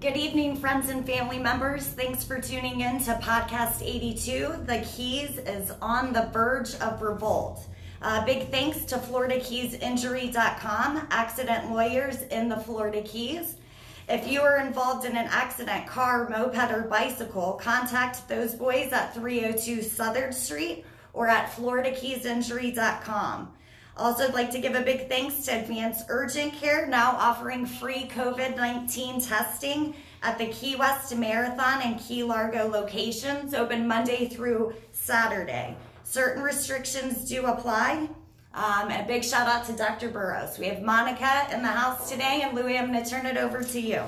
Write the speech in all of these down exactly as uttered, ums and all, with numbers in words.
Good evening, friends and family members. Thanks for tuning in to Podcast eighty-two. The Keys is on the verge of revolt. Uh, big thanks to Florida Keys Injury dot com, accident lawyers in the Florida Keys. If you are involved in an accident, car, moped, or bicycle, contact those boys at three oh two Southern Street or at Florida Keys Injury dot com. Also, I'd like to give a big thanks to Advanced Urgent Care, now offering free COVID nineteen testing at the Key West Marathon and Key Largo locations, open Monday through Saturday. Certain restrictions do apply. Um, a big shout out to Doctor Burroughs. We have Monica in the house today, and Louie, I'm going to turn it over to you.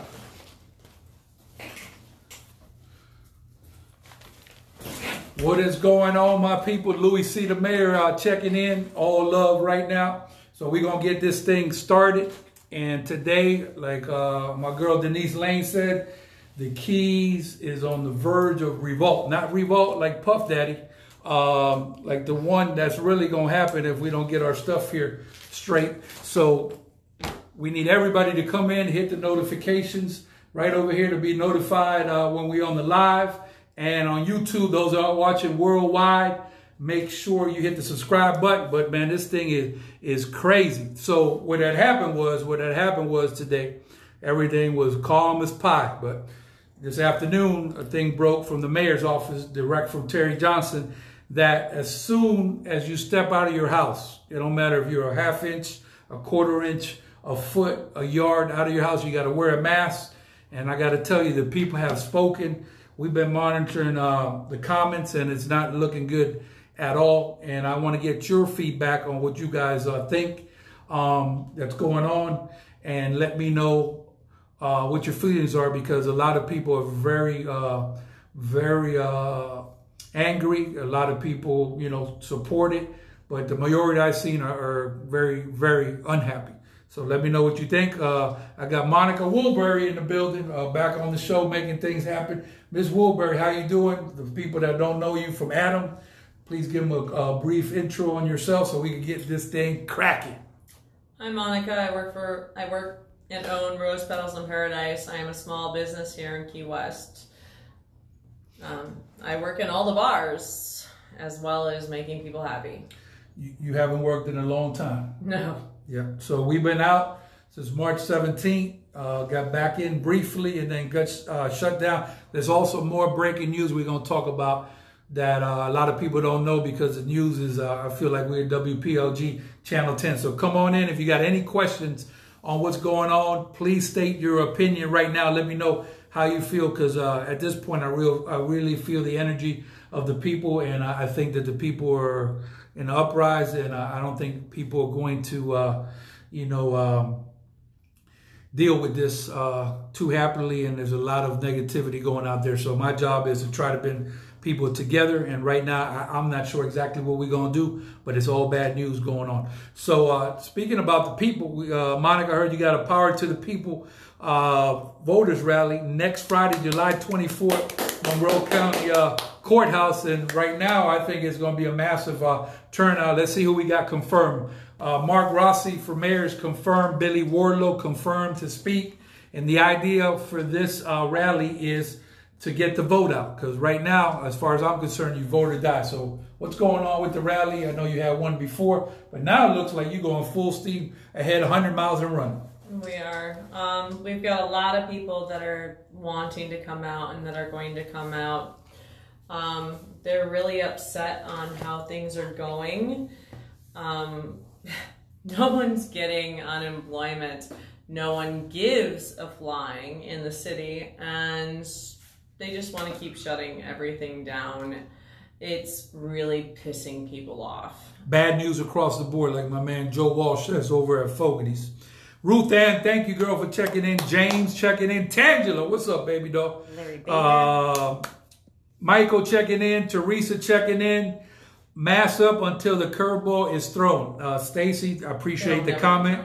What is going on, my people? Louis C. the Mayor uh, checking in. All love right now. So we're going to get this thing started. And today, like uh, my girl Denise Lane said, the Keys is on the verge of revolt. Not revolt like Puff Daddy, um, like the one that's really going to happen if we don't get our stuff here straight. So we need everybody to come in, hit the notifications right over here to be notified uh, when we're on the live. And on YouTube, those that are watching worldwide, make sure you hit the subscribe button. But man, this thing is, is crazy. So what that happened was, what that happened was today, everything was calm as pie. But this afternoon, a thing broke from the mayor's office, direct from Terry Johnson, that as soon as you step out of your house, it don't matter if you're a half inch, a quarter inch, a foot, a yard out of your house, you got to wear a mask. And I got to tell you, the people have spoken. We've been monitoring uh, the comments, and it's not looking good at all. And I want to get your feedback on what you guys uh, think um, that's going on, and let me know uh, what your feelings are, because a lot of people are very, uh, very uh, angry. A lot of people, you know, support it, but the majority I've seen are, are very, very unhappy. So let me know what you think. Uh, I got Monica Woodbury in the building, uh, back on the show, making things happen. Miz Woodbury, how you doing? The people that don't know you from Adam, please give them a, a brief intro on yourself so we can get this thing cracking. Hi, Monica. I work for I work and own Rose Petals in Paradise. I am a small business here in Key West. Um, I work in all the bars as well as making people happy. You, you haven't worked in a long time. No. Yeah, so we've been out since March seventeenth, uh, got back in briefly and then got uh, shut down. There's also more breaking news we're going to talk about that uh, a lot of people don't know, because the news is, uh, I feel like we're W P L G Channel ten. So come on in. If you got any questions on what's going on, please state your opinion right now. Let me know how you feel, because uh, at this point, I, real, I really feel the energy of the people, and I, I think that the people are in the uprising, and I don't think people are going to, uh, you know, um, deal with this uh, too happily, and there's a lot of negativity going out there. So my job is to try to bring people together, and right now I, I'm not sure exactly what we're going to do, but it's all bad news going on. So uh, speaking about the people, we, uh, Monica, I heard you got a Power to the People uh, voters rally next Friday, July twenty-fourth, Monroe County uh, Courthouse, and right now I think it's going to be a massive uh, turnout. Let's see who we got confirmed. Uh, Mark Rossi for mayor is confirmed. Billy Wardlow confirmed to speak. And the idea for this uh, rally is to get the vote out, because right now, as far as I'm concerned, you vote or die. So what's going on with the rally? I know you had one before, but now it looks like you're going full steam ahead, one hundred miles and running. We are. Um, we've got a lot of people that are wanting to come out and that are going to come out. Um, they're really upset on how things are going. Um, no one's getting unemployment. No one gives a flying in the city, and they just want to keep shutting everything down. It's really pissing people off. Bad news across the board, like my man Joe Walsh says over at Fogarty's. Ruth Ann, thank you, girl, for checking in. James checking in. Tangela, what's up, baby dog? Larry Baker. Uh, Michael checking in, Teresa checking in. Mask up until the curveball is thrown. Uh, Stacy, I appreciate the comment.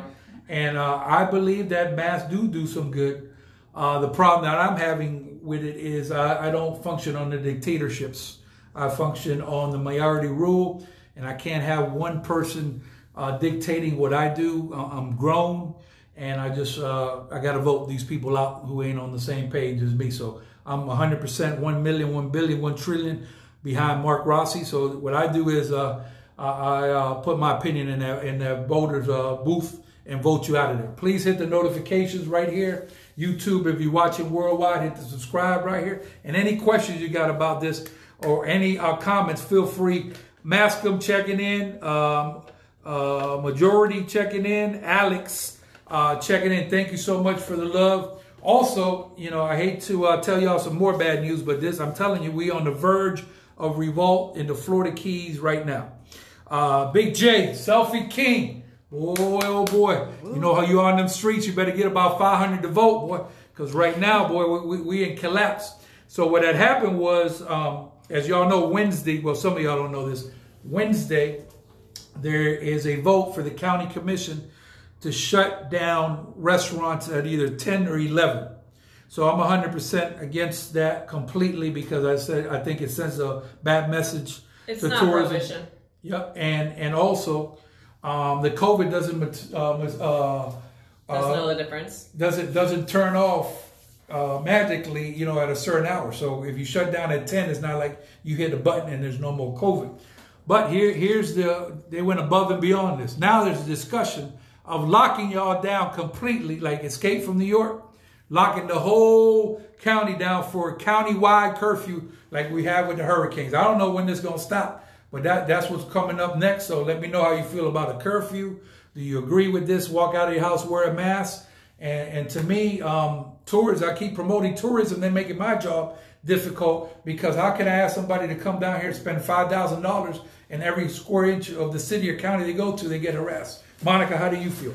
And uh, I believe that masks do do some good. Uh, the problem that I'm having with it is I, I don't function on the dictatorships. I function on the majority rule, and I can't have one person uh, dictating what I do. I'm grown, And I just, uh, I got to vote these people out who ain't on the same page as me. So I'm one hundred percent, one million, one billion, one trillion behind Mark Rossi. So what I do is uh, I, I uh, put my opinion in their, in their voters' uh, booth and vote you out of there. Please hit the notifications right here. YouTube, if you're watching worldwide, hit the subscribe right here. And any questions you got about this or any uh, comments, feel free. Mascom checking in, um, uh, Majority checking in, Alex uh, checking in. Thank you so much for the love. Also, you know, I hate to uh, tell y'all some more bad news, but this, I'm telling you, we on the verge of revolt in the Florida Keys right now. Uh, Big J, Selfie King. Boy, oh boy. You know how you are on them streets, you better get about five hundred to vote, boy. Because right now, boy, we, we, we in collapse. So what had happened was, um, as y'all know, Wednesday, well, some of y'all don't know this, Wednesday, there is a vote for the county commission to shut down restaurants at either ten or eleven. So I'm one hundred percent against that completely because I said I think it sends a bad message it's to tourism. It's not prohibition. Yep, and, and also um, the COVID doesn't... Uh, uh, doesn't know the difference. Doesn't, doesn't turn off uh, magically, you know, at a certain hour. So if you shut down at ten, it's not like you hit a button and there's no more COVID. But here, here's the... They went above and beyond this. Now there's a discussion of locking y'all down completely, like Escape from New York, locking the whole county down for a county-wide curfew like we have with the hurricanes. I don't know when this is going to stop, but that, that's what's coming up next. So let me know how you feel about a curfew. Do you agree with this? Walk out of your house, wear a mask. And, and to me, um, tourism, I keep promoting tourism. They're making my job difficult because how can I ask somebody to come down here and spend five thousand dollars and every square inch of the city or county they go to, they get harassed? Monica, how do you feel?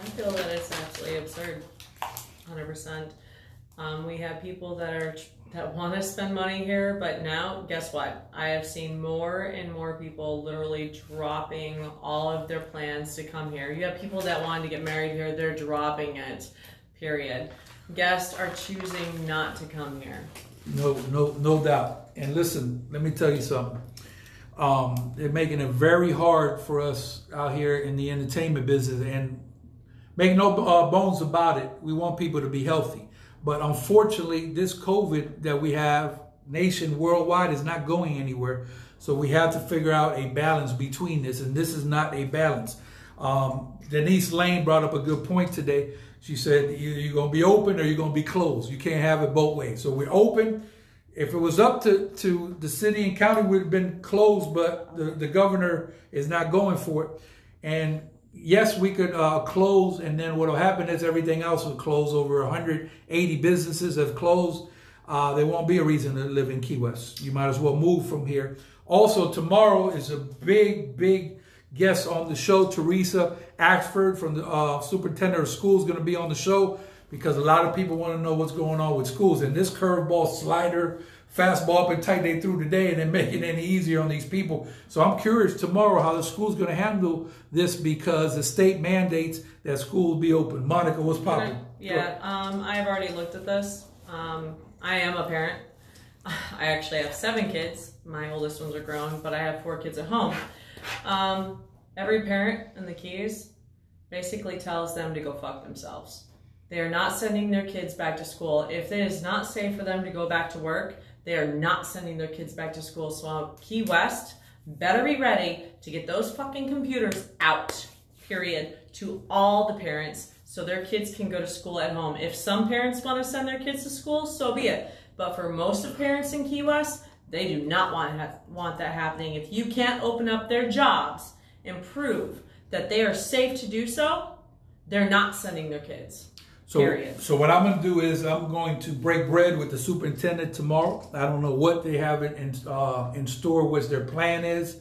I feel that it's absolutely absurd, one hundred percent. Um, we have people that are that want to spend money here, but now, guess what? I have seen more and more people literally dropping all of their plans to come here. You have people that wanted to get married here, they're dropping it, period. Guests are choosing not to come here. No, no, no doubt. And listen, let me tell you something. Um, they're making it very hard for us out here in the entertainment business, and make no uh, bones about it. We want people to be healthy. But unfortunately, this COVID that we have nation worldwide is not going anywhere. So we have to figure out a balance between this, and this is not a balance. Um, Denise Lane brought up a good point today. She said, either you're going to be open or you're going to be closed. You can't have it both ways. So we're open. If it was up to, to the city and county, we'd have been closed, but the, the governor is not going for it. And yes, we could uh, close, and then what will happen is everything else will close. Over one hundred eighty businesses have closed. Uh, there won't be a reason to live in Key West. You might as well move from here. Also, tomorrow is a big, big guest on the show. Teresa Axford from the uh, superintendent of schools is going to be on the show, because a lot of people want to know what's going on with schools. And this curveball, slider, fastball up and tight they threw today, and then make it any easier on these people. So I'm curious tomorrow how the school's going to handle this, because the state mandates that schools be open. Monica, what's popping? Yeah, um, I've already looked at this. Um, I am a parent. I actually have seven kids. My oldest ones are grown, but I have four kids at home. Um, every parent in the Keys basically tells them to go fuck themselves. They are not sending their kids back to school. If it is not safe for them to go back to work, they are not sending their kids back to school. So Key West better be ready to get those fucking computers out, period, to all the parents so their kids can go to school at home. If some parents want to send their kids to school, so be it. But for most of parents in Key West, they do not want, ha- want that happening. If you can't open up their jobs and prove that they are safe to do so, they're not sending their kids. So, so what I'm going to do is I'm going to break bread with the superintendent tomorrow. I don't know what they have in, uh, in store, what their plan is.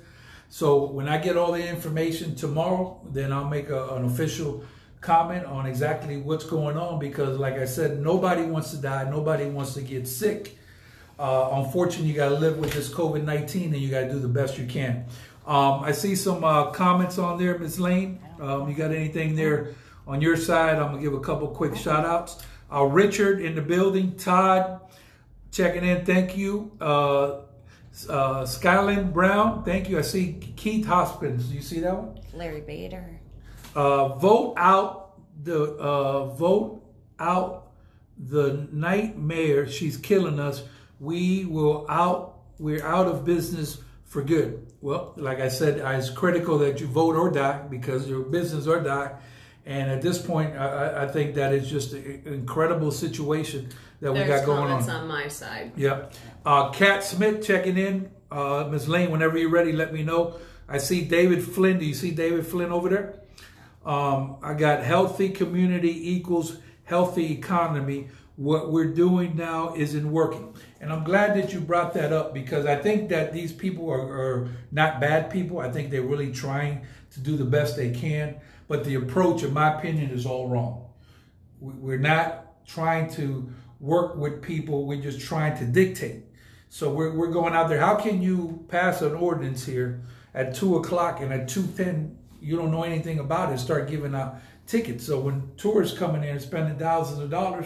So when I get all the information tomorrow, then I'll make a, an official comment on exactly what's going on. Because like I said, nobody wants to die. Nobody wants to get sick. Uh, unfortunately, you got to live with this COVID nineteen and you got to do the best you can. Um, I see some uh, comments on there, Miz Lane. Um, you got anything there? On your side, I'm going to give a couple quick shout outs. Uh, Richard in the building, Todd checking in, thank you. Uh, uh, Skylin Brown, thank you. I see Keith Hospins, do you see that one? Larry Bader. Uh, vote out the uh, vote out the night mayor. She's killing us. We will out. We're out of business for good. Well, like I said, it's critical that you vote or die, because your business or die. And at this point, I, I think that is just an incredible situation that There's we got going on. There's comments on my side. Yep. Uh, Kat Smith checking in. Uh, Miz Lane, whenever you're ready, let me know. I see David Flynn. Do you see David Flynn over there? Um, I got healthy community equals healthy economy. What we're doing now isn't working. And I'm glad that you brought that up, because I think that these people are, are not bad people. I think they're really trying to do the best they can. But the approach, in my opinion, is all wrong. We're not trying to work with people. We're just trying to dictate. So we're, we're going out there. How can you pass an ordinance here at two o'clock and at two ten you don't know anything about it, start giving out tickets? So when tourists come in there and spending thousands of dollars,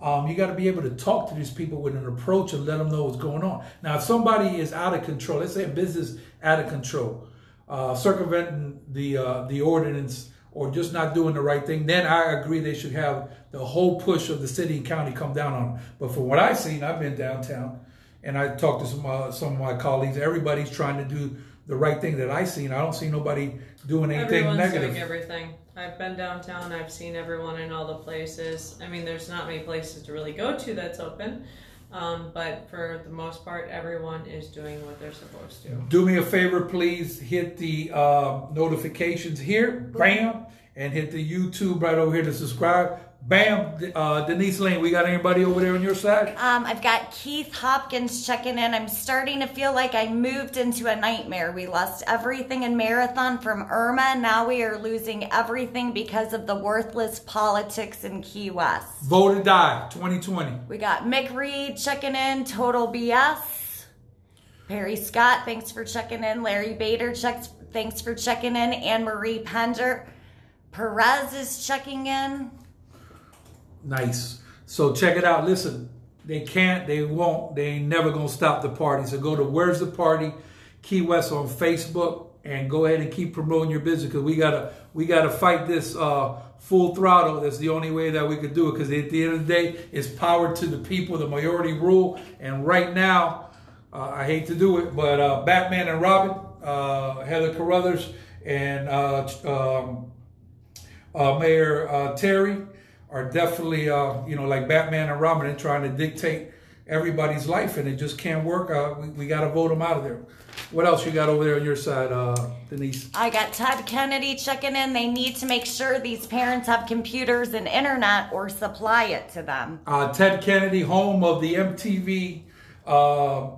um, you got to be able to talk to these people with an approach and let them know what's going on. Now, if somebody is out of control, let's say a business out of control, uh, circumventing the, uh, the ordinance or just not doing the right thing, then I agree they should have the whole push of the city and county come down on them. But from what I've seen, I've been downtown, and I talked to some, uh, some of my colleagues, everybody's trying to do the right thing that I seen. I don't see nobody doing anything Everyone's negative. Doing everything. I've been downtown. I've seen everyone in all the places. I mean, there's not many places to really go to that's open, um, but for the most part, everyone is doing what they're supposed to. Do me a favor, please hit the uh, notifications here, bam, and hit the YouTube right over here to subscribe. Bam, uh, Denise Lane, we got anybody over there on your side? Um, I've got Keith Hopkins checking in. I'm starting to feel like I moved into a nightmare. We lost everything in Marathon from Irma. Now we are losing everything because of the worthless politics in Key West. Vote or die, twenty twenty. We got Mick Reed checking in, total B S. Perry Scott, thanks for checking in. Larry Bader, checks, thanks for checking in. Anne-Marie Pender Perez is checking in. Nice. So check it out. Listen, they can't, they won't, they ain't never going to stop the party. So go to Where's the Party Key West on Facebook and go ahead and keep promoting your business, because we got to we gotta fight this uh, full throttle. That's the only way that we could do it, because at the end of the day, it's power to the people, the majority rule. And right now, uh, I hate to do it, but uh, Batman and Robin, uh, Heather Carruthers, and uh, um, uh, Mayor uh, Terry are definitely, uh, you know, like Batman and Robin, and trying to dictate everybody's life, and it just can't work. Uh, we we got to vote them out of there. What else you got over there on your side, uh, Denise? I got Todd Kennedy checking in. They need to make sure these parents have computers and internet, or supply it to them. Uh, Ted Kennedy, home of the M T V uh,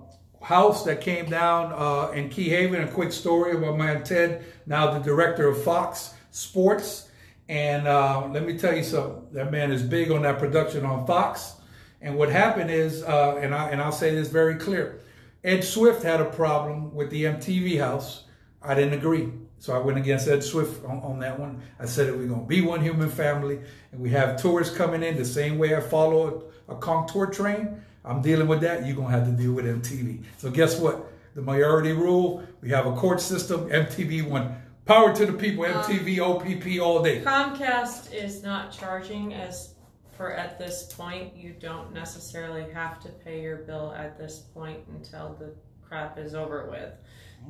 house that came down uh, in Key Haven. A quick story about my Ted, now the director of Fox Sports. And uh, let me tell you something, that man is big on that production on Fox. And what happened is, uh, and, I, and I'll say this very clear, Ed Swift had a problem with the M T V house. I didn't agree. So I went against Ed Swift on, on that one. I said, we're going to be one human family, and we have tourists coming in the same way I follow a, a contour train. I'm dealing with that. You're going to have to deal with M T V. So guess what? The majority rule, we have a court system, M T V won. Power to the people, M T V, um, O P P all day. Comcast is not charging as for at this point. You don't necessarily have to pay your bill at this point until the crap is over with.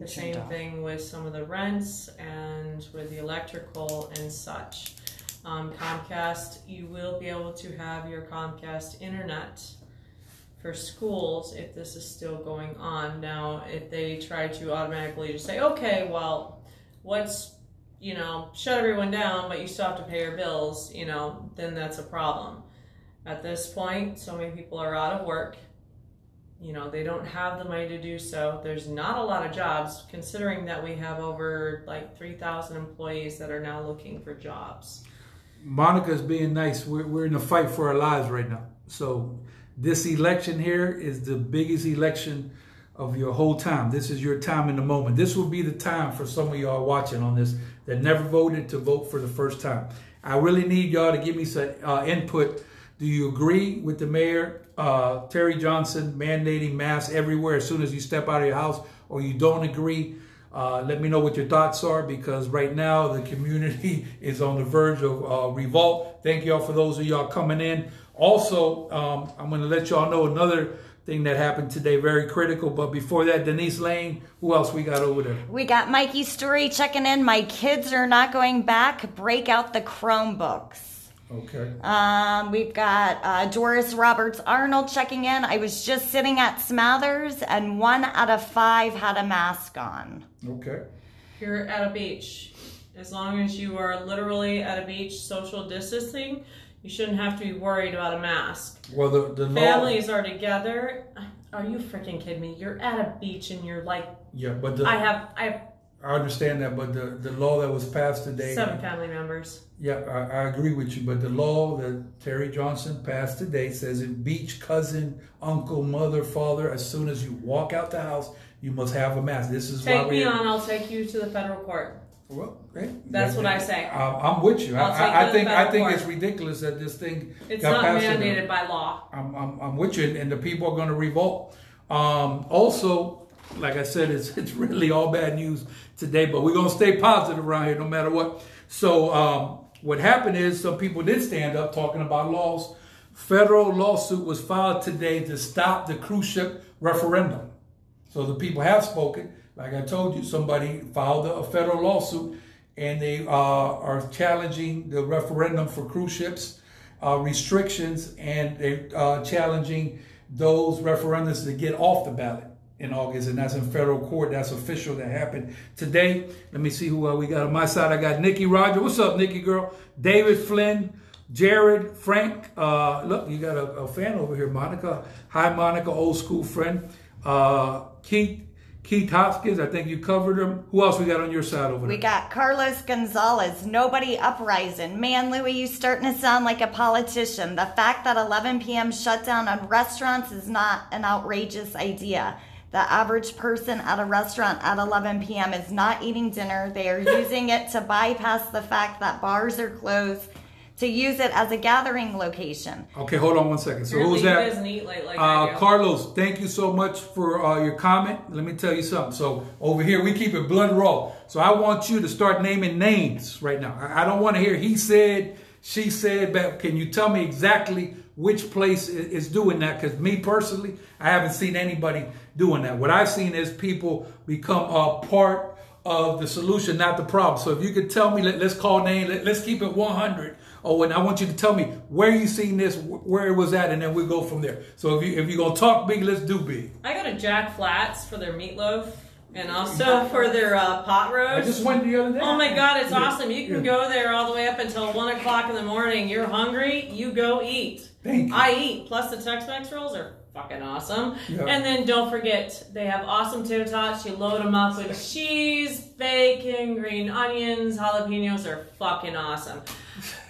The same thing with some of the rents and with the electrical and such. Um, Comcast, you will be able to have your Comcast internet for schools if this is still going on. Now, if they try to automatically just say, okay, well, what's, you know, shut everyone down, but you still have to pay your bills, you know, then that's a problem. At this point, so many people are out of work. You know, they don't have the money to do so. There's not a lot of jobs, considering that we have over like three thousand employees that are now looking for jobs. Monica's being nice. We're, we're in a fight for our lives right now. So this election here is the biggest election of your whole time. This is your time in the moment. This will be the time for some of y'all watching on this that never voted to vote for the first time. I really need y'all to give me some uh, input. Do you agree with the mayor, uh, Terry Johnson, mandating masks everywhere as soon as you step out of your house, or you don't agree? Uh, let me know what your thoughts are, because right now the community is on the verge of uh, revolt. Thank y'all for those of y'all coming in. Also, um, I'm going to let y'all know another thing that happened today, very critical. But before that, Denise Lane, who else we got over there? We got Mikey Story checking in. My kids are not going back. Break out the Chromebooks. Okay. Um, we've got uh, Doris Roberts Arnold checking in. I was just sitting at Smathers, and one out of five had a mask on. Okay. You're at a beach. As long as you are literally at a beach social distancing, you shouldn't have to be worried about a mask. Well, the, the families law... are together. Are you freaking kidding me? You're at a beach and you're like, yeah, but the... I have, I have. I understand that, but the, the law that was passed today... Seven family members. Yeah, I, I agree with you, but the law that Terry Johnson passed today says if beach, cousin, uncle, mother, father, as soon as you walk out the house, you must have a mask. This is Take why me we, on, I'll take you to the federal court. Well, hey, that's what I say. I, I'm with you. I, I, I think I think court. It's ridiculous that this thing it's got passed. It's not mandated by law. I'm, I'm, I'm with you, and, and the people are going to revolt. Um, also... Like I said, it's it's really all bad news today, but we're going to stay positive around here no matter what. So um, what happened is some people did stand up talking about laws. Federal lawsuit was filed today to stop the cruise ship referendum. So the people have spoken. Like I told you, somebody filed a federal lawsuit, and they uh, are challenging the referendum for cruise ships uh, restrictions, and they're uh, challenging those referendums to get off the ballot in August, and that's in federal court. That's official. That happened today. Let me see who uh, we got on my side. I got Nikki Roger. What's up, Nikki girl? David Flynn, Jared, Frank. Uh, look, you got a, a fan over here, Monica. Hi, Monica, old school friend. Uh, Keith, Keith Hopkins. I think you covered him. Who else we got on your side over there? We got Carlos Gonzalez. Nobody uprising. Man, Louie, you starting to sound like a politician. The fact that eleven p m shutdown on restaurants is not an outrageous idea. The average person at a restaurant at eleven p m is not eating dinner. They are using it to bypass the fact that bars are closed, to use it as a gathering location. Okay, hold on one second. So who's that? Like uh, Carlos, thank you so much for uh, your comment. Let me tell you something. So over here, we keep it blood raw. So I want you to start naming names right now. I don't want to hear he said, she said, but can you tell me exactly which place is doing that? Because me personally, I haven't seen anybody doing that. What I've seen is people become a part of the solution, not the problem. So if you could tell me, let, let's call name, let, let's keep it one hundred. Oh, and I want you to tell me where you seen this, where it was at, and then we'll go from there. So if, you, if you're going to talk big, let's do big. I got a Jack Flats for their meatloaf. And also for their uh, pot roast. I just went the other day. Oh my God, it's yeah. awesome. You can yeah. go there all the way up until one o'clock in the morning. You're hungry, you go eat. Thank you. I eat. Plus the Tex-Mex rolls are fucking awesome. Yeah. And then don't forget, they have awesome tater tots. You load them up with cheese, bacon, green onions, jalapenos are fucking awesome.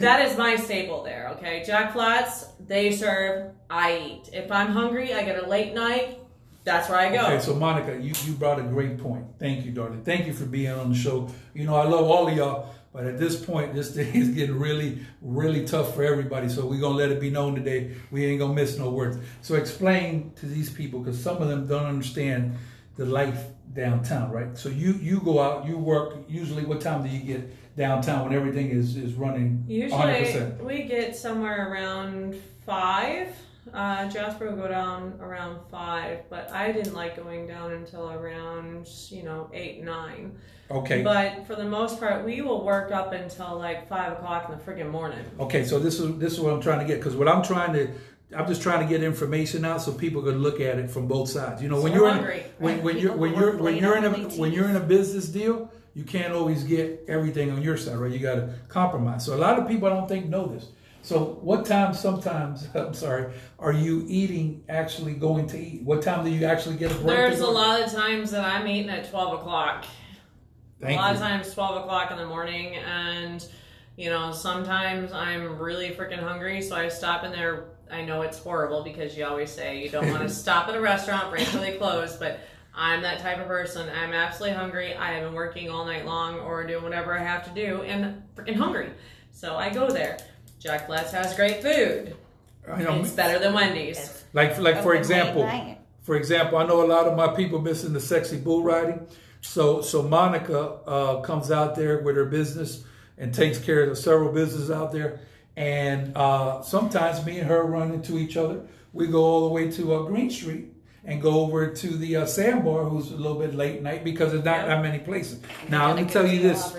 That is my staple there, okay? Jack Flats, they serve, I eat. If I'm hungry, I get a late night. That's where I go. Okay, so Monica, you, you brought a great point. Thank you, darling. Thank you for being on the show. You know, I love all of y'all, but at this point, this thing is getting really, really tough for everybody. So we're going to let it be known today. We ain't going to miss no words. So explain to these people, because some of them don't understand the life downtown, right? So you, you go out, you work. Usually, what time do you get downtown when everything is, is running usually one hundred percent? We get somewhere around five. Uh, Jasper will go down around five, but I didn't like going down until around, you know, eight, nine. Okay. But for the most part, we will work up until like five o'clock in the friggin' morning. Okay, so this is this is what I'm trying to get, because what I'm trying to, I'm just trying to get information out so people can look at it from both sides. You know, when so you're hungry, in, when right? when people you're when you're when you're in a eighteen. When you're in a business deal, you can't always get everything on your side, right? You got to compromise. So a lot of people I don't think know this. So what time sometimes, I'm sorry, are you eating, actually going to eat? What time do you actually get a break? There's a lot of times that I'm eating at twelve o'clock. A lot of times twelve o'clock in the morning. And, you know, sometimes I'm really freaking hungry. So I stop in there. I know it's horrible because you always say you don't want to stop at a restaurant right until they close. But I'm that type of person. I'm absolutely hungry. I have been working all night long or doing whatever I have to do. And freaking hungry. So I go there. Jack Flats has great food. I know, it's better than Wendy's. Like, like for example, for example, I know a lot of my people missing the sexy bull riding. So, so Monica uh, comes out there with her business and takes care of several businesses out there. And uh, sometimes me and her run into each other. We go all the way to uh, Green Street and go over to the uh, Sandbar, who's a little bit late night because there's not that many places. Now, let me tell you this.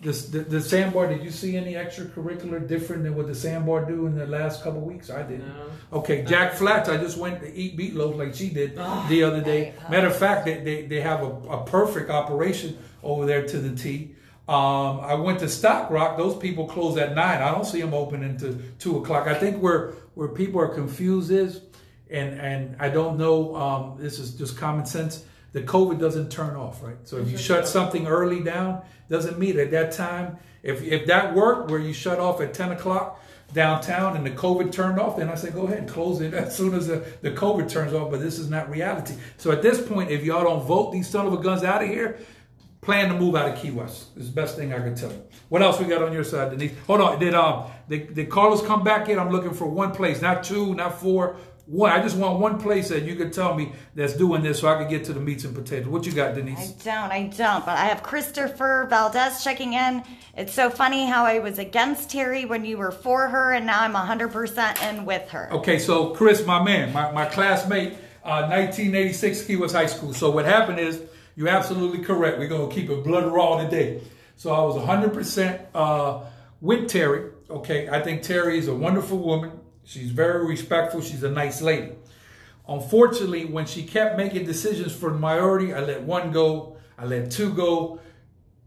This, the, the Sandbar, did you see any extracurricular different than what the Sandbar do in the last couple of weeks? I didn't. No. Okay, Jack Flats, I just went to eat meatloaf like she did oh, the other day. Matter of fact, they, they, they have a, a perfect operation over there to the T. Um, I went to Stock Rock. Those people close at nine. I don't see them open until two o'clock. I think where, where people are confused is, and, and I don't know, um, this is just common sense, the COVID doesn't turn off, right? So if you shut something early down, doesn't mean at that time. If, if that worked where you shut off at ten o'clock downtown and the COVID turned off, then I say, go ahead and close it as soon as the, the COVID turns off, but this is not reality. So at this point, if y'all don't vote these son of a guns out of here, plan to move out of Key West. It's the best thing I can tell you. What else we got on your side, Denise? Hold on, did, um, did, did Carlos come back in? I'm looking for one place, not two, not four. One, I just want one place that you could tell me that's doing this so I could get to the meats and potatoes. What you got, Denise? I don't, I don't. But I have Christopher Valdez checking in. It's so funny how I was against Terry when you were for her, and now I'm one hundred percent in with her. Okay, so Chris, my man, my, my classmate, uh, nineteen eighty-six Key West High School. So what happened is, you're absolutely correct. We're going to keep it blood raw today. So I was one hundred percent uh, with Terry. Okay, I think Terry is a wonderful woman. She's very respectful. She's a nice lady. Unfortunately, when she kept making decisions for the minority, I let one go. I let two go.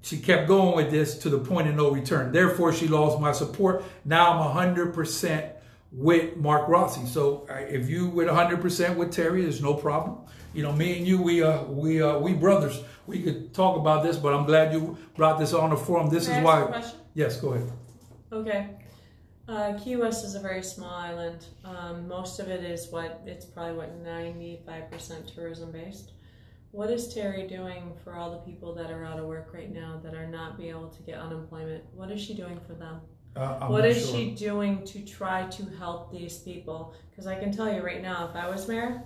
She kept going with this to the point of no return. Therefore, she lost my support. Now I'm one hundred percent with Mark Rossi. So if you with one hundred percent with Terry, there's no problem. You know, me and you, we uh, we uh, we brothers. We could talk about this, but I'm glad you brought this on the forum. This Can is I ask why. A question? Yes, go ahead. Okay. Uh, Key West is a very small island. Um, most of it is what, it's probably what, ninety-five percent tourism based. What is Terry doing for all the people that are out of work right now that are not being able to get unemployment? What is she doing for them? Uh, what is sure. she doing to try to help these people? Because I can tell you right now, if I was mayor,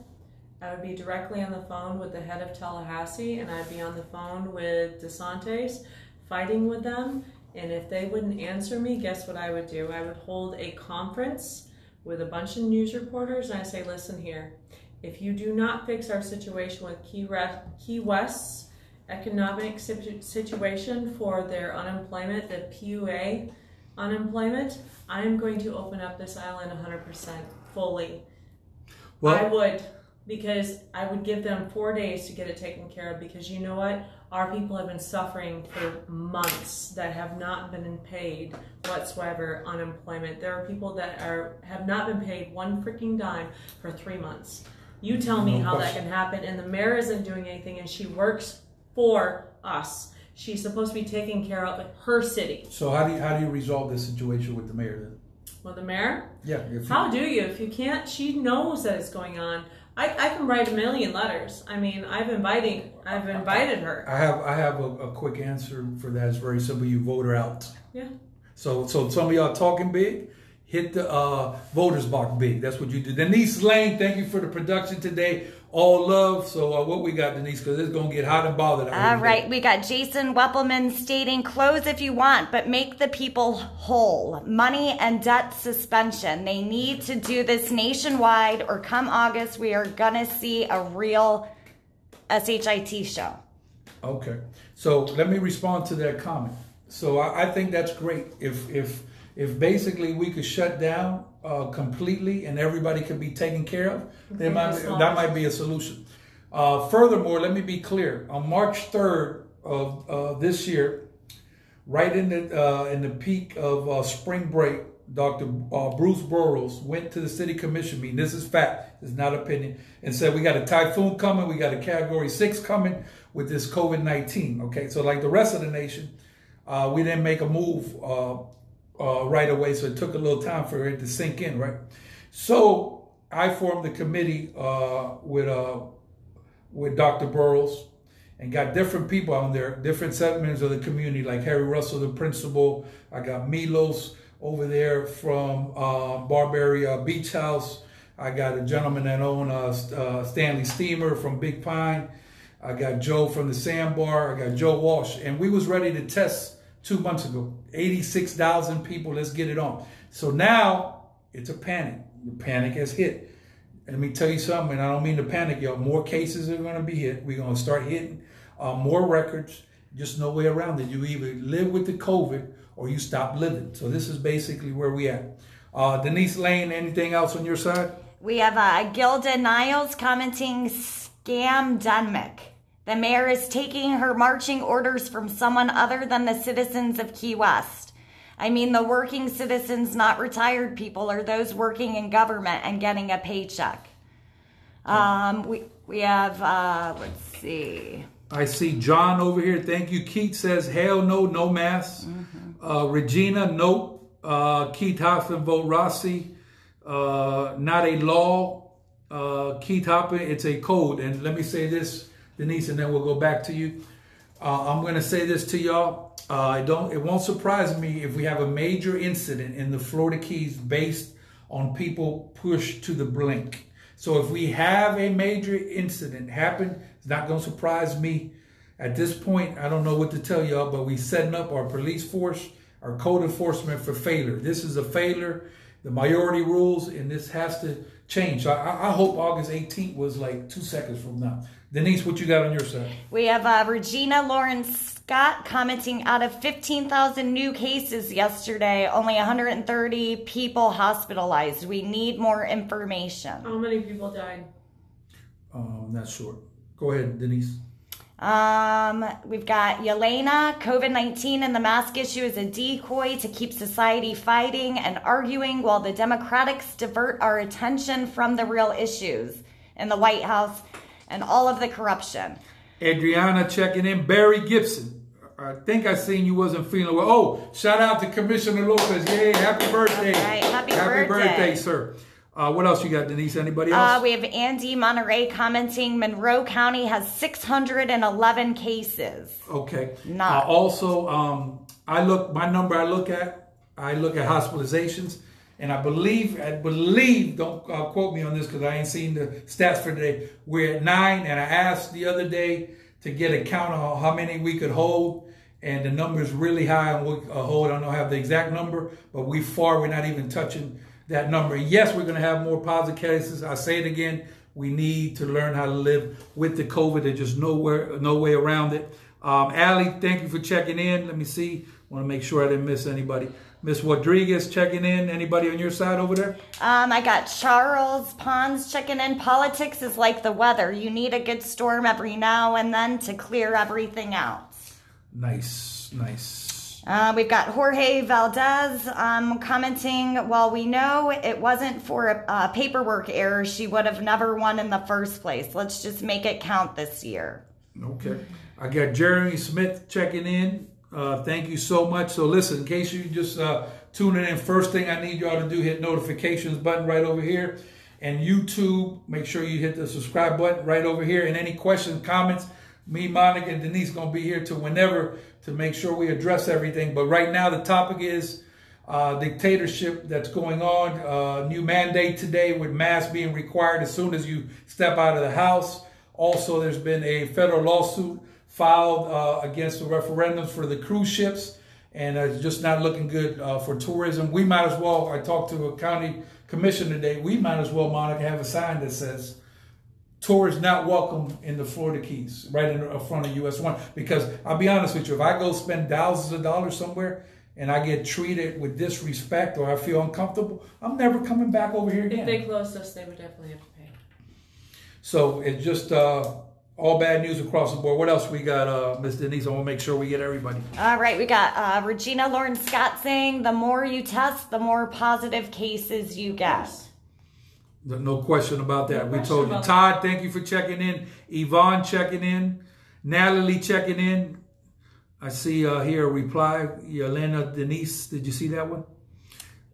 I would be directly on the phone with the head of Tallahassee, and I'd be on the phone with DeSantis, fighting with them. And if they wouldn't answer me, guess what I would do? I would hold a conference with a bunch of news reporters, and I say, listen here, if you do not fix our situation with Key, Re Key West's economic situ situation for their unemployment, the P U A unemployment, I am going to open up this island one hundred percent fully. Well, I would, because I would give them four days to get it taken care of, because you know what? Our people have been suffering for months that have not been paid whatsoever unemployment. There are people that are have not been paid one freaking dime for three months. You tell me no how question. That can happen, and the mayor isn't doing anything, and she works for us. She's supposed to be taking care of her city. So how do you, how do you resolve this situation with the mayor then? Well, the mayor? Yeah. How do you? If you can't, she knows that it's going on. I, I can write a million letters. I mean, I've inviting, I've invited her. I have, I have a, a quick answer for that. It's very simple. You vote her out. Yeah. So, so some of y'all talking big, hit the uh, voters box big. That's what you do. Denise Lane, thank you for the production today. All love. So uh, what we got, Denise, because it's going to get hot and bothered. All right. We got Jason Weppelman stating, close if you want, but make the people whole. Money and debt suspension. They need to do this nationwide, or come August, we are going to see a real S H I T show. Okay. So let me respond to that comment. So I, I think that's great. If, if, if basically we could shut down Uh, completely and everybody can be taken care of, then that might be a solution. Uh, furthermore, let me be clear. On March third of uh, this year, right in the, uh, in the peak of uh, spring break, Doctor Uh, Bruce Burroughs went to the city commission meeting. This is fact, it's not opinion, and said, we got a typhoon coming, we got a category six coming with this COVID nineteen. Okay, so like the rest of the nation, uh, we didn't make a move uh, Uh, right away, so it took a little time for it to sink in, right? So I formed the committee uh, with uh, with Doctor Burroughs and got different people on there, different segments of the community, like Harry Russell, the principal. I got Milos over there from uh, Barbaria Beach House. I got a gentleman that owned uh, uh, Stanley Steamer from Big Pine. I got Joe from the Sandbar. I got Joe Walsh. And we was ready to test two months ago. eighty-six thousand people. Let's get it on. So now it's a panic. The panic has hit. And let me tell you something, and I don't mean to panic, y'all. More cases are going to be hit. We're going to start hitting uh, more records. Just no way around it. You either live with the COVID or you stop living. So this is basically where we at. Uh, Denise Lane, anything else on your side? We have uh, Gilda Niles commenting, scam Dunmick. The mayor is taking her marching orders from someone other than the citizens of Key West. I mean, the working citizens, not retired people, or those working in government and getting a paycheck. Um, we, we have, uh, let's see. I see John over here. Thank you. Keith says, hell no, no mask. Mm-hmm. uh, Regina, nope. Uh, Keith Hoffman, vote Rossi. Uh, not a law. Uh, Keith Hoffman, it's a code. And let me say this, Denise, and then we'll go back to you. Uh, I'm going to say this to y'all. Uh, I don't. It won't surprise me if we have a major incident in the Florida Keys based on people pushed to the brink. So if we have a major incident happen, it's not going to surprise me. At this point, I don't know what to tell y'all, but we setting up our police force, our code enforcement for failure. This is a failure. The majority rules, and this has to change. So I, I hope August eighteenth was like two seconds from now. Denise, what you got on your side? We have uh, Regina Lawrence Scott commenting, out of fifteen thousand new cases yesterday, only one hundred thirty people hospitalized. We need more information. How many people died? Um, not sure. Go ahead, Denise. Um, we've got Yelena, COVID nineteen and the mask issue is a decoy to keep society fighting and arguing while the Democrats divert our attention from the real issues in the White House and all of the corruption. Adriana checking in. Barry Gibson, I think I seen you wasn't feeling well. Oh, shout out to Commissioner Lopez. Yay, happy birthday. All right, happy, happy birthday. birthday, sir. Uh, what else you got, Denise? Anybody else? Uh, we have Andy Monterey commenting, Monroe County has six hundred eleven cases. Okay. Not. Uh, also, um, I look, my number I look at, I look at hospitalizations. And I believe, I believe, don't uh, quote me on this because I ain't seen the stats for today. We're at nine, and I asked the other day to get a count on how many we could hold, and the number's really high on what we uh, hold. I don't know, have the exact number, but we far, we're not even touching that number. Yes, we're going to have more positive cases. I say it again, we need to learn how to live with the COVID. There's just nowhere, no way around it. Um, Allie, thank you for checking in. Let me see. I want to make sure I didn't miss anybody. Miss Rodriguez checking in. Anybody on your side over there? Um, I got Charles Pons checking in. Politics is like the weather. You need a good storm every now and then to clear everything out. Nice, nice. Uh, we've got Jorge Valdez um, commenting, well, we know it wasn't for a, a paperwork error. She would have never won in the first place. Let's just make it count this year. Okay. I got Jeremy Smith checking in. Uh, thank you so much. So listen, in case you just uh, tuning in, first thing I need y'all to do, hit notifications button right over here. And YouTube, make sure you hit the subscribe button right over here. And any questions, comments, me, Monica, and Denise going to be here till whenever to make sure we address everything. But right now the topic is uh, dictatorship that's going on. Uh, new mandate today with masks being required as soon as you step out of the house. Also, there's been a federal lawsuit filed uh, against the referendums for the cruise ships, and it's just not looking good uh, for tourism. We might as well, I talked to a county commissioner today, we might as well, Monica, have a sign that says, tourists not welcome in the Florida Keys, right in front of U S one. Because I'll be honest with you, if I go spend thousands of dollars somewhere and I get treated with disrespect or I feel uncomfortable, I'm never coming back over here again. If they closed us, they would definitely have to pay. So it just... Uh, all bad news across the board. What else we got, uh, Miz Denise? I want to make sure we get everybody. All right, we got uh, Regina Lawrence Scott saying, the more you test, the more positive cases you get. No question about that. No we told you. Todd, thank you for checking in. Yvonne checking in. Natalie checking in. I see uh, here a reply. Yelena Denise, did you see that one?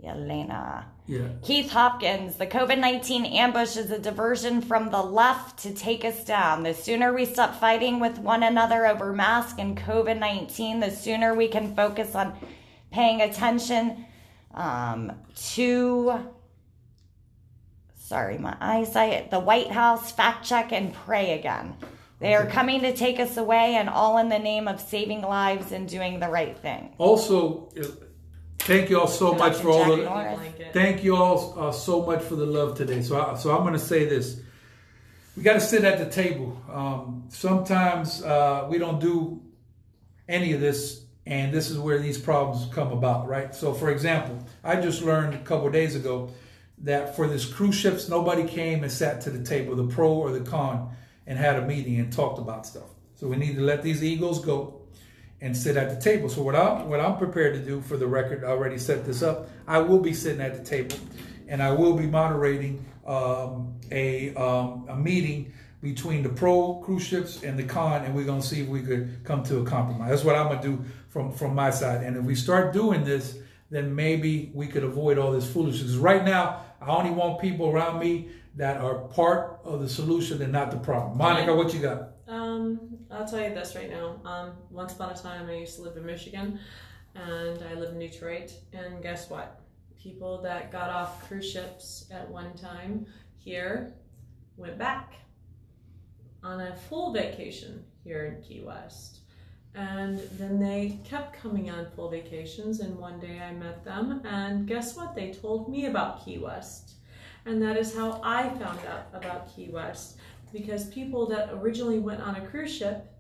Yelena. Yeah. Keith Hopkins, the COVID nineteen ambush is a diversion from the left to take us down. The sooner we stop fighting with one another over mask and COVID nineteen, the sooner we can focus on paying attention um, to, sorry, my eyesight, the White House, fact check, and pray again. They are coming to take us away, and all in the name of saving lives and doing the right thing. Also, thank you all so much for all the. Thank you all uh, so much for the love today. So, I, so I'm going to say this: we got to sit at the table. Um, sometimes uh, we don't do any of this, and this is where these problems come about, right? So, for example, I just learned a couple of days ago that for this cruise ships, nobody came and sat to the table, the pro or the con, and had a meeting and talked about stuff. So we need to let these egos go and sit at the table. So what I'm, what I'm prepared to do, for the record, I already set this up, I will be sitting at the table, and I will be moderating um, a, um, a meeting between the pro cruise ships and the con, and we're gonna see if we could come to a compromise. That's what I'm gonna do from, from my side. And if we start doing this, then maybe we could avoid all this foolishness. Right now, I only want people around me that are part of the solution and not the problem. Monica, what you got? Um, I'll tell you this right now. Um, once upon a time, I used to live in Michigan, and I live in Detroit. And guess what? People that got off cruise ships at one time here went back on a full vacation here in Key West. And then they kept coming on full vacations, and one day I met them, and guess what? They told me about Key West. And that is how I found out about Key West, because people that originally went on a cruise ship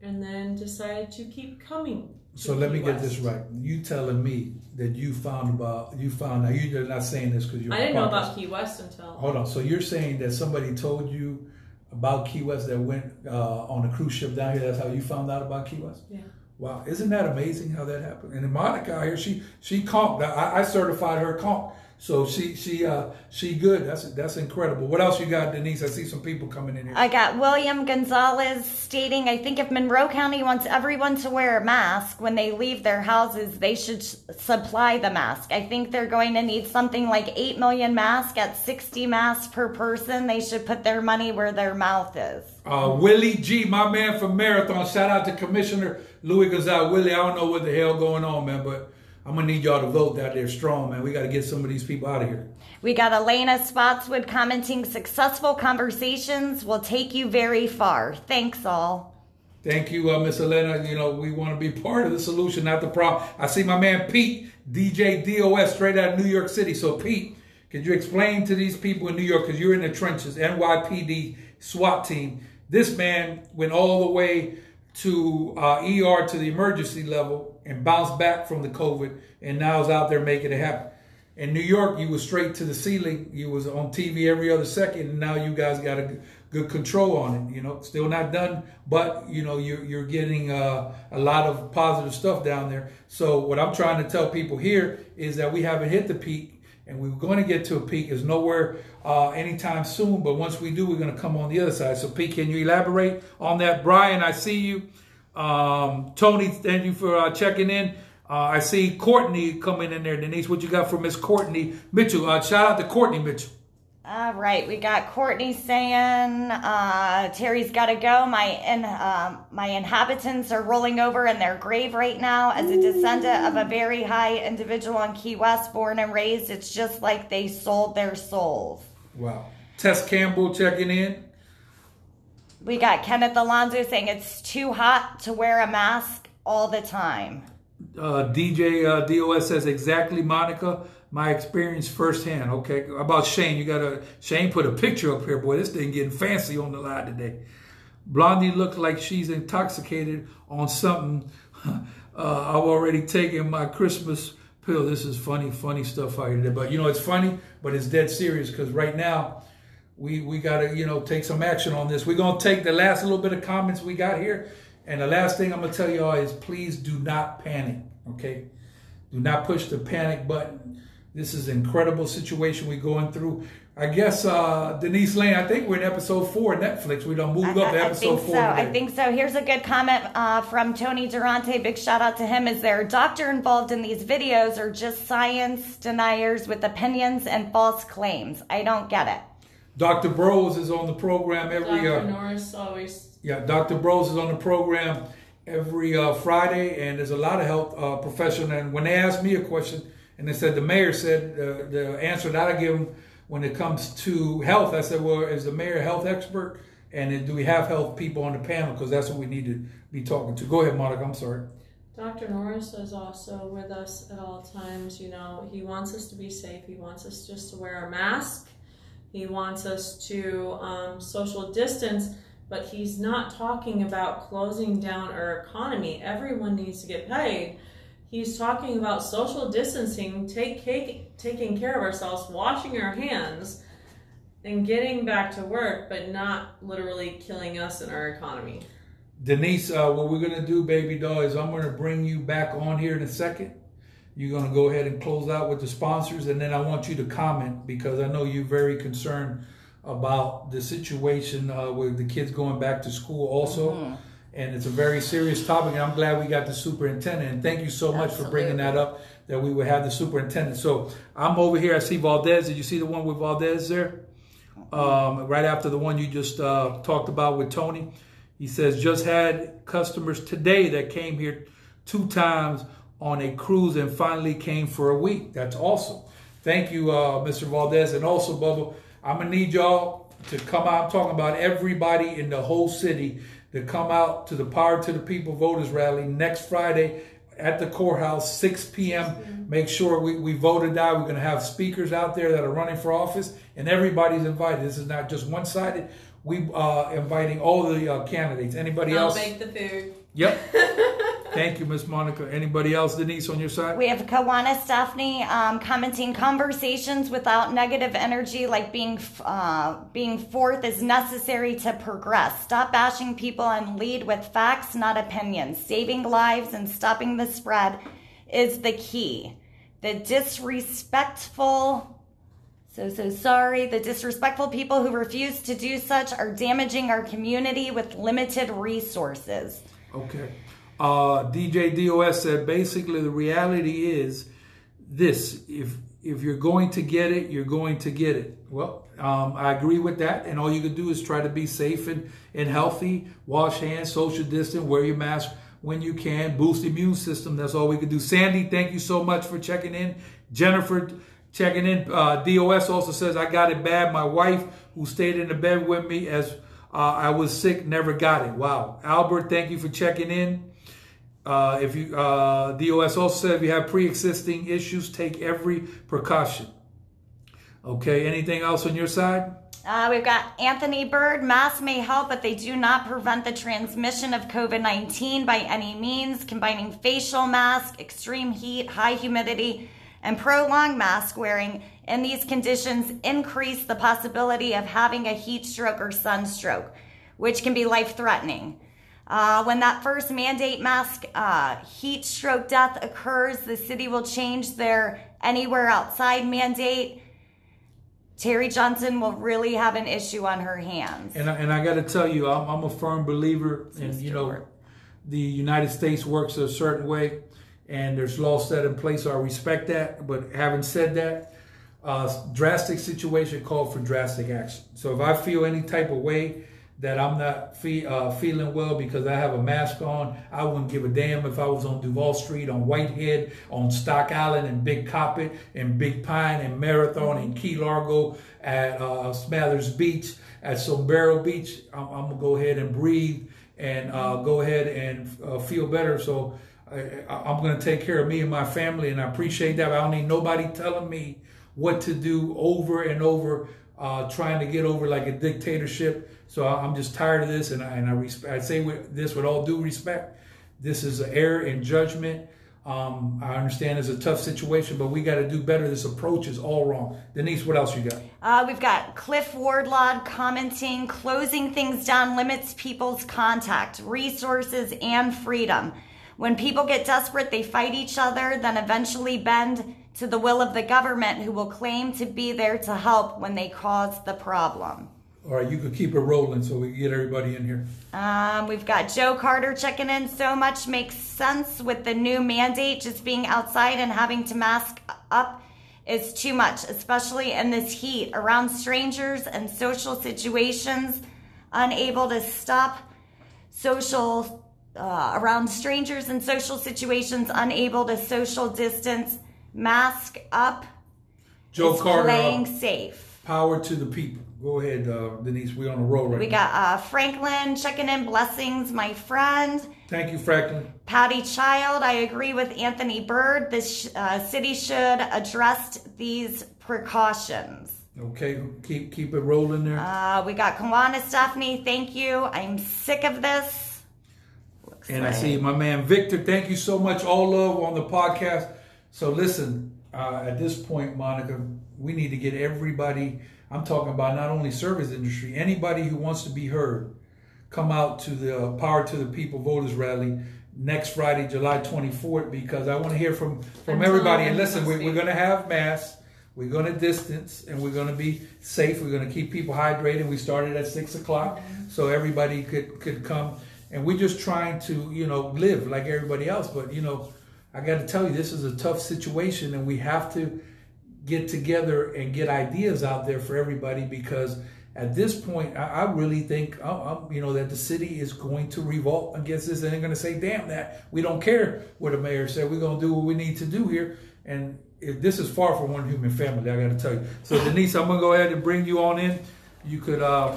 and then decided to keep coming. So let me get this right. You telling me that you found about, you found, now you're not saying this because you're I didn't know about Key West until. Hold on. So you're saying that somebody told you about Key West that went uh, on a cruise ship down here. That's how you found out about Key West? Yeah. Wow. Isn't that amazing how that happened? And Monica out here, she, she conked. I, I certified her conk. So she she uh, she good. That's that's incredible. What else you got, Denise? I see some people coming in here. I got William Gonzalez stating, I think if Monroe County wants everyone to wear a mask when they leave their houses, they should supply the mask. I think they're going to need something like eight million masks at sixty masks per person. They should put their money where their mouth is. Uh, Willie G, my man from Marathon. Shout out to Commissioner Louis Gonzalez. Willie, I don't know what the hell going on, man, but I'm going to need y'all to vote out there strong, man. We got to get some of these people out of here. We got Elena Spotswood commenting, successful conversations will take you very far. Thanks, all. Thank you, uh, Miss Elena. You know, we want to be part of the solution, not the problem. I see my man Pete, D J D O S, straight out of New York City. So, Pete, could you explain to these people in New York, because you're in the trenches, N Y P D SWAT team. This man went all the way to uh, E R, to the emergency level, and bounced back from the COVID, and now is out there making it happen. In New York, you was straight to the ceiling. You was on T V every other second, and now you guys got a good control on it. You know, still not done, but you know, you're, you're getting uh, a lot of positive stuff down there. So what I'm trying to tell people here is that we haven't hit the peak, and we're going to get to a peak. It's nowhere uh, anytime soon, but once we do, we're going to come on the other side. So Pete, can you elaborate on that? Brian, I see you. Um, Tony, thank you for uh, checking in. Uh, I see Courtney coming in there. Denise, what you got for Miss Courtney Mitchell? Uh, shout out to Courtney Mitchell. All right, we got Courtney saying, uh, Terry's got to go. My in, uh, my inhabitants are rolling over in their grave right now. As a descendant of a very high individual on Key West, born and raised, it's just like they sold their souls. Wow. Tess Campbell checking in. We got Kenneth Alonzo saying it's too hot to wear a mask all the time. Uh, D J uh, D O S says exactly, Monica. My experience firsthand. Okay, about Shane, you got a Shane put a picture up here. Boy, this thing getting fancy on the line today. Blondie looked like she's intoxicated on something. uh, I've already taken my Christmas pill. This is funny, funny stuff out here. But you know, it's funny, but it's dead serious because right now, We we gotta, you know, take some action on this. We're gonna take the last little bit of comments we got here. And the last thing I'm gonna tell y'all is please do not panic. Okay. Do not push the panic button. This is an incredible situation we're going through. I guess uh, Denise Lane, I think we're in episode four Netflix. We done moved I, up to episode four. I think four so. Today. I think so. Here's a good comment uh, from Tony Durante. Big shout out to him. Is there a doctor involved in these videos or just science deniers with opinions and false claims? I don't get it. Doctor Burroughs is on the program every. Doctor Uh, Norris always. Yeah, Doctor Burroughs is on the program every uh, Friday, and there's a lot of health uh, professionals. And when they asked me a question, and they said the mayor said uh, the answer that I give them when it comes to health, I said, "Well, is the mayor a health expert?" And do we have health people on the panel? Because that's what we need to be talking to. Go ahead, Monica. I'm sorry. Doctor Norris is also with us at all times. You know, he wants us to be safe. He wants us just to wear a mask. He wants us to um, social distance, but he's not talking about closing down our economy. Everyone needs to get paid. He's talking about social distancing, take, take, taking care of ourselves, washing our hands, and getting back to work, but not literally killing us in our economy. Denise, uh, what we're going to do, baby doll, is I'm going to bring you back on here in a second. You're going to go ahead and close out with the sponsors, and then I want you to comment, because I know you're very concerned about the situation uh, with the kids going back to school also. Mm-hmm. And it's a very serious topic, and I'm glad we got the superintendent. And thank you so much Absolutely. for bringing that up, that we would have the superintendent. So I'm over here. I see Valdez. Did you see the one with Valdez there? Um, right after the one you just uh, talked about with Tony. He says, just had customers today that came here two times on a cruise and finally came for a week. That's awesome. Thank you, uh, Mister Valdez. And also, Bubba, I'm going to need y'all to come out. I'm talking about everybody in the whole city to come out to the Power to the People Voters Rally next Friday at the courthouse, six p m Make sure we, we voted out. We're going to have speakers out there that are running for office, and everybody's invited. This is not just one-sided. We are uh, inviting all the uh, candidates. Anybody I'll else? I'll make the food. Yep. Thank you, Miss Monica. Anybody else, Denise, on your side? We have Kawana Stephanie um, commenting, conversations without negative energy, like being uh, being forth is necessary to progress. Stop bashing people and lead with facts, not opinions. Saving lives and stopping the spread is the key. The disrespectful... So, so sorry. The disrespectful people who refuse to do such are damaging our community with limited resources. Okay. Uh, D J D O S said, basically, the reality is this. If if you're going to get it, you're going to get it. Well, um, I agree with that. And all you can do is try to be safe and, and healthy. Wash hands, social distance, wear your mask when you can. Boost the immune system. That's all we can do. Sandy, thank you so much for checking in. Jennifer... Checking in, uh, D O S also says, I got it bad. My wife, who stayed in the bed with me as uh, I was sick, never got it. Wow. Albert, thank you for checking in. Uh, if you, uh, D O S also said, if you have pre-existing issues, take every precaution. Okay, anything else on your side? Uh, we've got Anthony Bird. Masks may help, but they do not prevent the transmission of COVID nineteen by any means. Combining facial masks, extreme heat, high humidity, and prolonged mask wearing in these conditions increase the possibility of having a heat stroke or sunstroke, which can be life-threatening. Uh, when that first mandate mask uh, heat stroke death occurs, the city will change their anywhere outside mandate. Terry Johnson will really have an issue on her hands. And I, and I got to tell you, I'm, I'm a firm believer in, you know, the United States works a certain way. And there's laws set in place, so I respect that. But having said that, uh, drastic situation called for drastic action. So if I feel any type of way that I'm not fe uh, feeling well because I have a mask on, I wouldn't give a damn if I was on Duval Street, on Whitehead, on Stock Island, and Big Coppet, and Big Pine, and Marathon, and Key Largo, at uh, Smathers Beach, at Sombrero Beach. I'm, I'm gonna go ahead and breathe and uh, go ahead and uh, feel better. So. I, I'm going to take care of me and my family, and I appreciate that. I don't need nobody telling me what to do over and over, uh, trying to get over like a dictatorship. So I, I'm just tired of this, and I, and I, respect, I say with, this with all due respect. This is an error in judgment. Um, I understand it's a tough situation, but we got to do better. This approach is all wrong. Denise, what else you got? Uh, we've got Cliff Wardlaw commenting, closing things down limits people's contact, resources, and freedom. When people get desperate, they fight each other, then eventually bend to the will of the government, who will claim to be there to help when they cause the problem. All right, you could keep it rolling so we can get everybody in here. Um, we've got Joe Carter checking in. So much makes sense with the new mandate. Just being outside and having to mask up is too much, especially in this heat, around strangers and social situations, unable to stop social Uh, around strangers and social situations, unable to social distance, mask up, Joe Carter, playing safe. Power to the people. Go ahead, uh, Denise. We're on the roll right we now. We got uh, Franklin checking in. Blessings, my friend. Thank you, Franklin. Patty Child. I agree with Anthony Bird. This uh, city should address these precautions. Okay, keep keep it rolling there. Uh, we got Kawana Stephanie. Thank you. I'm sick of this. Looks and like... I see my man Victor. Thank you so much. All love on the podcast. So listen, uh, at this point, Monica, we need to get everybody. I'm talking about not only service industry, anybody who wants to be heard, come out to the Power to the People Voters Rally next Friday, July twenty-fourth, because I want to hear from, from everybody. And listen, we, we're going to have masks, we're going to distance, and we're going to be safe. We're going to keep people hydrated. We started at six o'clock, so everybody could, could come. And we're just trying to, you know, live like everybody else. But, you know, I got to tell you, this is a tough situation, and we have to get together and get ideas out there for everybody, because at this point, I, I really think, uh, you know, that the city is going to revolt against this. And they're going to say, damn that, we don't care what the mayor said. We're going to do what we need to do here. And if this is far from one human family, I got to tell you. So Denise, I'm going to go ahead and bring you on in. You could uh,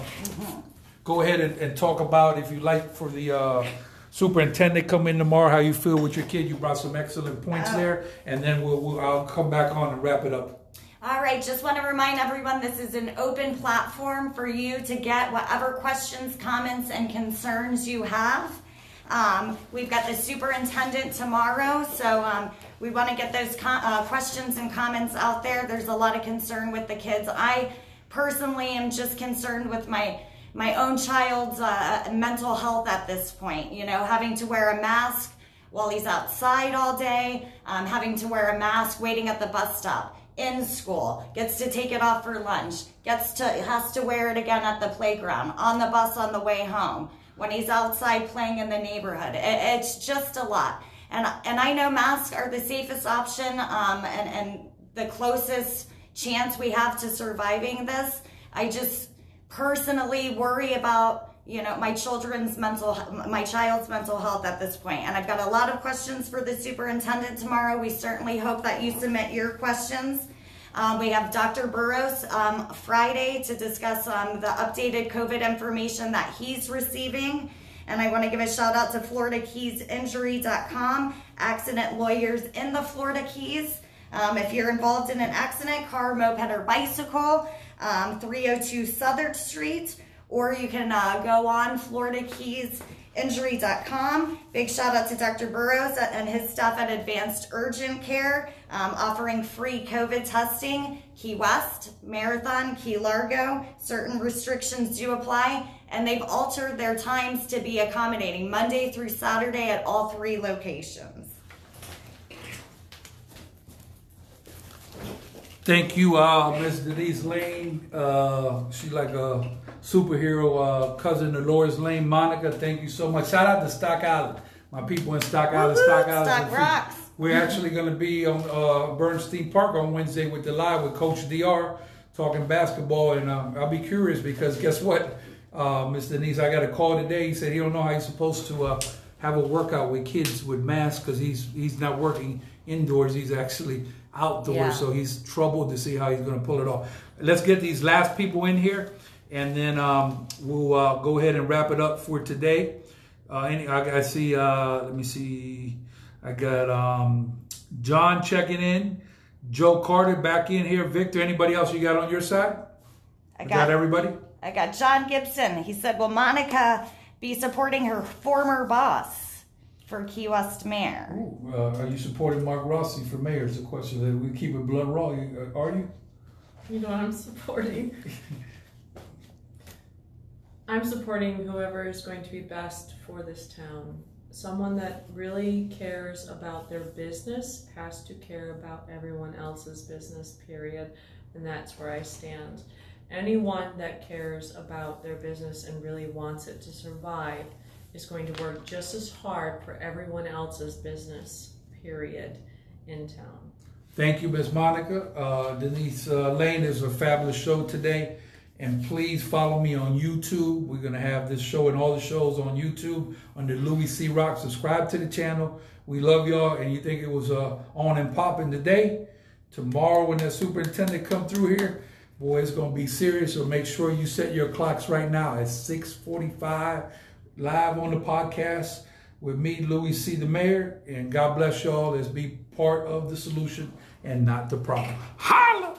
go ahead and, and talk about, if you like, for the uh, superintendent come in tomorrow, how you feel with your kid. You brought some excellent points there. And then we'll, we'll I'll come back on and wrap it up. All right, just want to remind everyone this is an open platform for you to get whatever questions, comments, and concerns you have. Um, we've got the superintendent tomorrow, so um, we want to get those com- uh, questions and comments out there. There's a lot of concern with the kids. I personally am just concerned with my, my own child's uh, mental health at this point, you know, having to wear a mask while he's outside all day, um, having to wear a mask waiting at the bus stop. In school, gets to take it off for lunch, gets to has to wear it again at the playground, on the bus on the way home, when he's outside playing in the neighborhood. It, it's just a lot. And and I know masks are the safest option um, and, and the closest chance we have to surviving this. I just personally worry about, you know, my children's mental, my child's mental health at this point. And I've got a lot of questions for the superintendent tomorrow. We certainly hope that you submit your questions. Um, we have Doctor Burroughs um, Friday to discuss um, the updated COVID information that he's receiving. And I want to give a shout out to Florida Keys Injury dot com, accident lawyers in the Florida Keys. Um, if you're involved in an accident, car, moped, or bicycle, um, three oh two Southern Street, or you can uh, go on Florida Keys Injury dot com. Big shout out to Doctor Burroughs and his staff at Advanced Urgent Care, um, offering free COVID testing, Key West, Marathon, Key Largo. Certain restrictions do apply, and they've altered their times to be accommodating Monday through Saturday at all three locations. Thank you, uh, Miz Denise Lane. Uh, she's like a superhero uh, cousin of Dolores Lane. Monica, thank you so much. Shout out to Stock Island. My people in Stock Island. Woo-hoo, Stock Island. Stock Rocks. We're actually going to be on uh, Bernstein Park on Wednesday with the live with Coach D R talking basketball. And um, I'll be curious because guess what, uh, Miz Denise, I got a call today. He said he don't know how he's supposed to uh, have a workout with kids with masks because he's, he's not working indoors. He's actually outdoors, yeah. So he's troubled to see how he's going to pull it off. Let's get these last people in here, and then um, we'll uh, go ahead and wrap it up for today. Uh, any, I, I see, uh, let me see, I got um, John checking in, Joe Carter back in here. Victor, anybody else you got on your side? I got, got everybody? I got John Gibson. He said, will Monica be supporting her former boss for Key West mayor? Ooh, uh, are you supporting Mark Rossi for mayor? Is a question that we keep it blunt raw. Are you? You know, I'm supporting. I'm supporting whoever is going to be best for this town. Someone that really cares about their business has to care about everyone else's business, period. And that's where I stand. Anyone that cares about their business and really wants it to survive is going to work just as hard for everyone else's business, period, in town. Thank you, Miz Monica. Uh, Denise uh, Lane, is a fabulous show today. And please follow me on YouTube. We're going to have this show and all the shows on YouTube under Louie C Rock. Subscribe to the channel. We love y'all. And you think it was uh, on and popping today. Tomorrow when that superintendent come through here, Boy, it's going to be serious, so make sure you set your clocks right now at six forty-five, live on the podcast with me, Louis C., the mayor, and God bless y'all. Let's be part of the solution and not the problem. Holla!